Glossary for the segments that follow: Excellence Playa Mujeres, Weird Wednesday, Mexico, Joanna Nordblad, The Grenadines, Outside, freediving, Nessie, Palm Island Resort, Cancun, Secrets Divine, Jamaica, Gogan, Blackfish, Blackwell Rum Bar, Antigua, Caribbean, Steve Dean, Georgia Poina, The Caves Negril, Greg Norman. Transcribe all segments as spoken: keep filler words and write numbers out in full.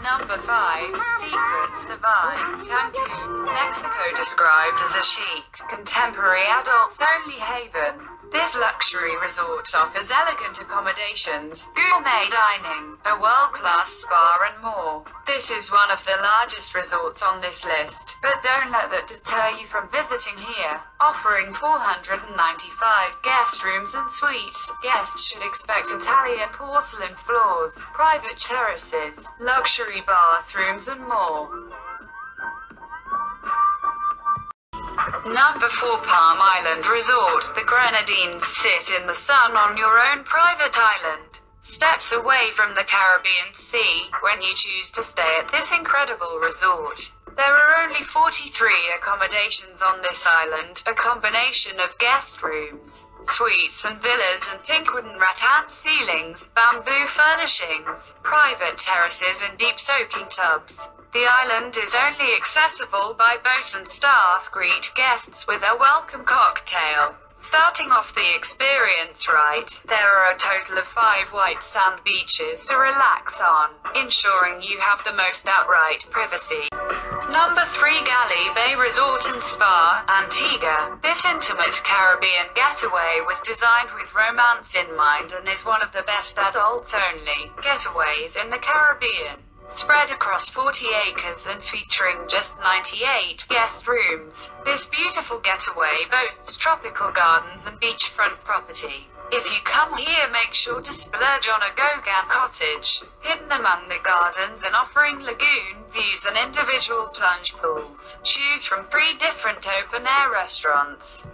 Number five, Secrets Divine, Cancun, Mexico, described as a chic, contemporary adults-only haven. This luxury resort offers elegant accommodations, gourmet dining, a world-class spa and more. This is one of the largest resorts on this list, but don't let that deter you from visiting here. Offering four hundred ninety-five guest rooms and suites, guests should expect Italian porcelain floors, private terraces, luxury bathrooms and more. Number four, Palm Island Resort. The Grenadines. Sit in the sun on your own private island, steps away from the Caribbean Sea, when you choose to stay at this incredible resort. There are only forty-three accommodations on this island, a combination of guest rooms, suites and villas, and pink wooden rattan ceilings, bamboo furnishings, private terraces and deep soaking tubs. The island is only accessible by boat, and staff greet guests with a welcome cocktail. Starting off the experience right, there are a total of five white sand beaches to relax on, ensuring you have the most outright privacy. Number three, Galley Bay Resort and Spa, Antigua. This intimate Caribbean getaway was designed with romance in mind and is one of the best adults-only getaways in the Caribbean. Spread across forty acres and featuring just ninety-eight guest rooms, this beautiful getaway boasts tropical gardens and beachfront property. If you come here, make sure to splurge on a Gogan cottage, hidden among the gardens and offering lagoon views and individual plunge pools. Choose from three different open-air restaurants.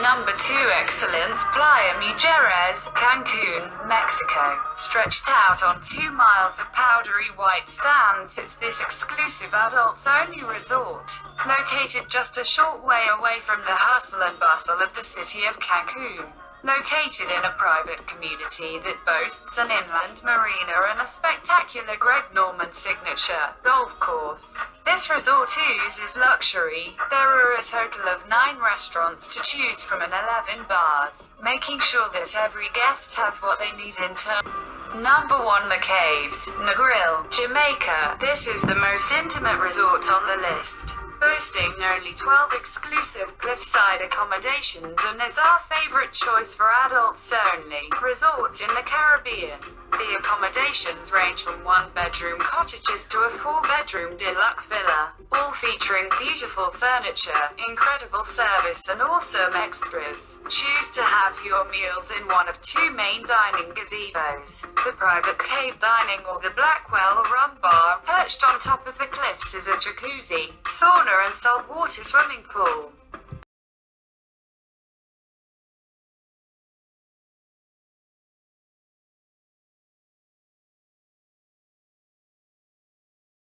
Number two, Excellence Playa Mujeres, Cancun, Mexico. Stretched out on two miles of powdery white sand sits this exclusive adults-only resort, located just a short way away from the hustle and bustle of the city of Cancun. Located in a private community that boasts an inland marina and a spectacular Greg Norman signature golf course, this resort oozes luxury. There are a total of nine restaurants to choose from and eleven bars, making sure that every guest has what they need in terms. Number one, The Caves Negril, Jamaica. This is the most intimate resort on the list, boasting only twelve exclusive cliffside accommodations, and is our favorite choice for adults-only resorts in the Caribbean. The accommodations range from one-bedroom cottages to a four-bedroom deluxe villa, all featuring beautiful furniture, incredible service and awesome extras. Choose to have your meals in one of two main dining gazebos, the private cave dining or the Blackwell Rum Bar. Perched on top of the cliffs is a jacuzzi, sauna and saltwater swimming pool.